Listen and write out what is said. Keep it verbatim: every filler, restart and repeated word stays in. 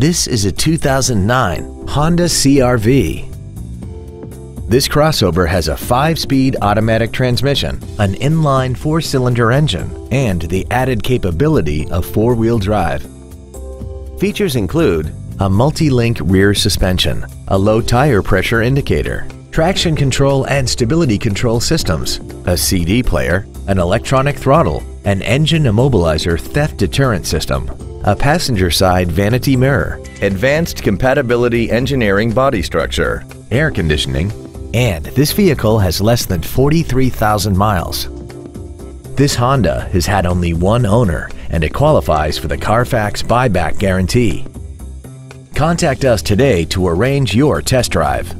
This is a two thousand nine Honda C R V. This crossover has a five-speed automatic transmission, an inline four-cylinder engine, and the added capability of four-wheel drive. Features include a multi-link rear suspension, a low tire pressure indicator, traction control and stability control systems, a C D player, an electronic throttle, an engine immobilizer theft deterrent system, a passenger side vanity mirror, advanced compatibility engineering body structure, air conditioning, and this vehicle has less than forty-three thousand miles. This Honda has had only one owner and it qualifies for the Carfax buyback guarantee. Contact us today to arrange your test drive.